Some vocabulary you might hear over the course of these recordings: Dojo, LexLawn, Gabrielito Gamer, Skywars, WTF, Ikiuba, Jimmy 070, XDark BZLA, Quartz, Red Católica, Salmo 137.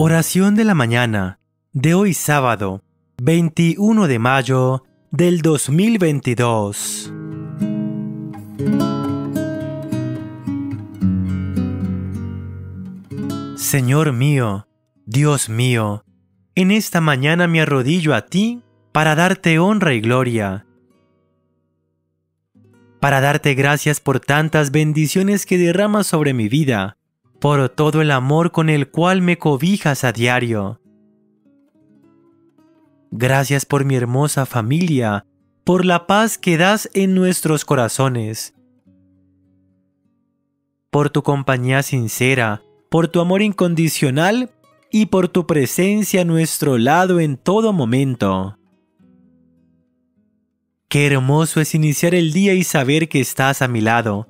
Oración de la mañana de hoy sábado, 21 de mayo del 2022. Señor mío, Dios mío, en esta mañana me arrodillo a ti para darte honra y gloria, para darte gracias por tantas bendiciones que derramas sobre mi vida, por todo el amor con el cual me cobijas a diario. Gracias por mi hermosa familia, por la paz que das en nuestros corazones, por tu compañía sincera, por tu amor incondicional y por tu presencia a nuestro lado en todo momento. Qué hermoso es iniciar el día y saber que estás a mi lado.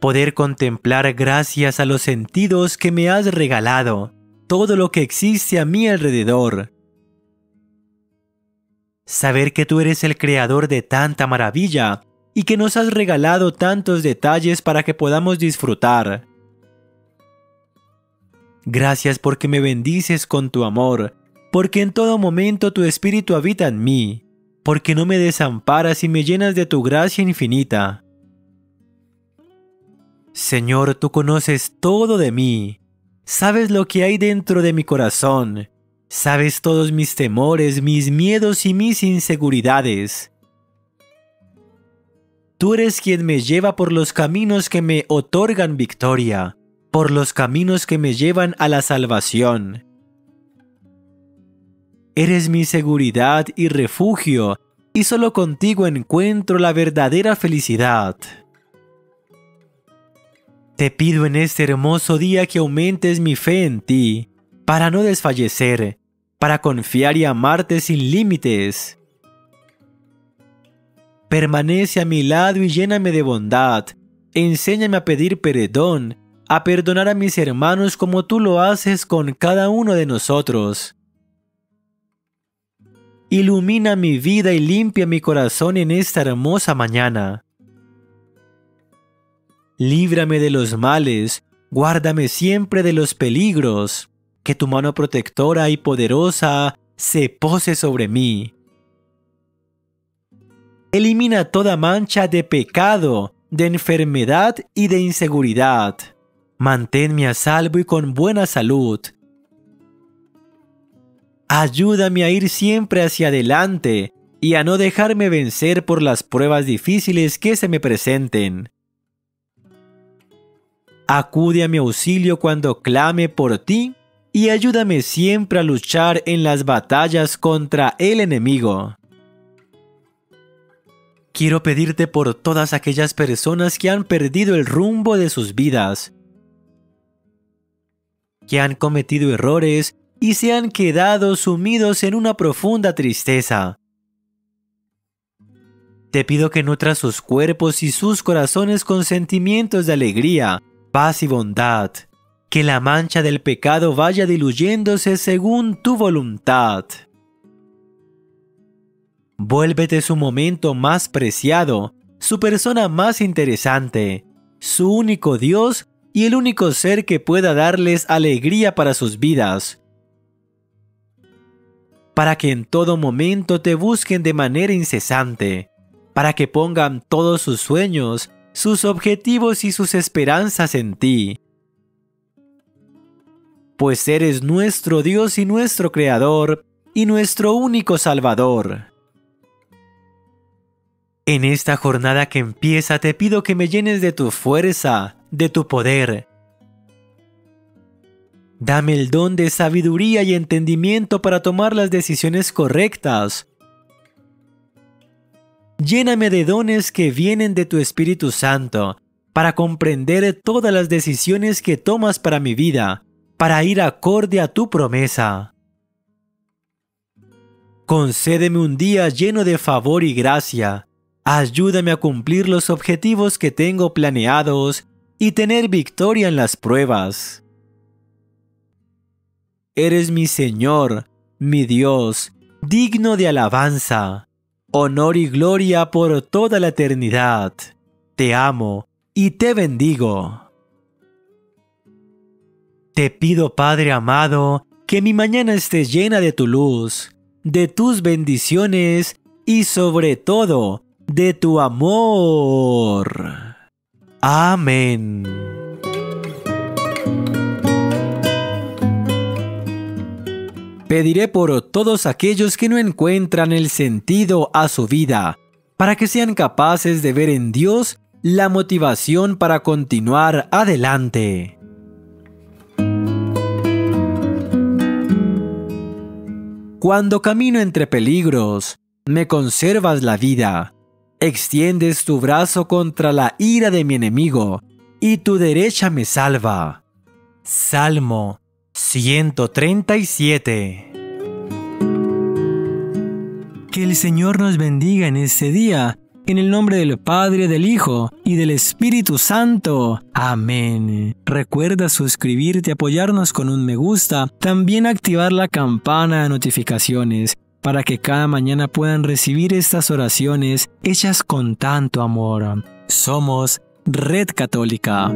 Poder contemplar gracias a los sentidos que me has regalado, todo lo que existe a mi alrededor. Saber que tú eres el creador de tanta maravilla y que nos has regalado tantos detalles para que podamos disfrutar. Gracias porque me bendices con tu amor, porque en todo momento tu espíritu habita en mí, porque no me desamparas y me llenas de tu gracia infinita. Señor, tú conoces todo de mí, sabes lo que hay dentro de mi corazón, sabes todos mis temores, mis miedos y mis inseguridades. Tú eres quien me lleva por los caminos que me otorgan victoria, por los caminos que me llevan a la salvación. Eres mi seguridad y refugio, y solo contigo encuentro la verdadera felicidad. Te pido en este hermoso día que aumentes mi fe en ti, para no desfallecer, para confiar y amarte sin límites. Permanece a mi lado y lléname de bondad, enséñame a pedir perdón, a perdonar a mis hermanos como tú lo haces con cada uno de nosotros. Ilumina mi vida y limpia mi corazón en esta hermosa mañana. Líbrame de los males, guárdame siempre de los peligros, que tu mano protectora y poderosa se pose sobre mí. Elimina toda mancha de pecado, de enfermedad y de inseguridad. Manténme a salvo y con buena salud. Ayúdame a ir siempre hacia adelante y a no dejarme vencer por las pruebas difíciles que se me presenten. Acude a mi auxilio cuando clame por ti y ayúdame siempre a luchar en las batallas contra el enemigo. Quiero pedirte por todas aquellas personas que han perdido el rumbo de sus vidas, que han cometido errores y se han quedado sumidos en una profunda tristeza. Te pido que nutras sus cuerpos y sus corazones con sentimientos de alegría, paz y bondad, que la mancha del pecado vaya diluyéndose según tu voluntad. Vuélvete su momento más preciado, su persona más interesante, su único Dios y el único ser que pueda darles alegría para sus vidas, para que en todo momento te busquen de manera incesante, para que pongan todos sus sueños, sus objetivos y sus esperanzas en ti. Pues eres nuestro Dios y nuestro Creador, y nuestro único Salvador. En esta jornada que empieza te pido que me llenes de tu fuerza, de tu poder. Dame el don de sabiduría y entendimiento para tomar las decisiones correctas. Lléname de dones que vienen de tu Espíritu Santo, para comprender todas las decisiones que tomas para mi vida, para ir acorde a tu promesa. Concédeme un día lleno de favor y gracia. Ayúdame a cumplir los objetivos que tengo planeados y tener victoria en las pruebas. Eres mi Señor, mi Dios, digno de alabanza, honor y gloria por toda la eternidad. Te amo y te bendigo. Te pido, Padre amado, que mi mañana esté llena de tu luz, de tus bendiciones y sobre todo, de tu amor. Amén. Pediré por todos aquellos que no encuentran el sentido a su vida, para que sean capaces de ver en Dios la motivación para continuar adelante. Cuando camino entre peligros, me conservas la vida. Extiendes tu brazo contra la ira de mi enemigo, y tu derecha me salva. Salmo 137. Que el Señor nos bendiga en este día, en el nombre del Padre, del Hijo y del Espíritu Santo. Amén. Recuerda suscribirte, apoyarnos con un me gusta, también activar la campana de notificaciones para que cada mañana puedan recibir estas oraciones hechas con tanto amor. Somos Red Católica.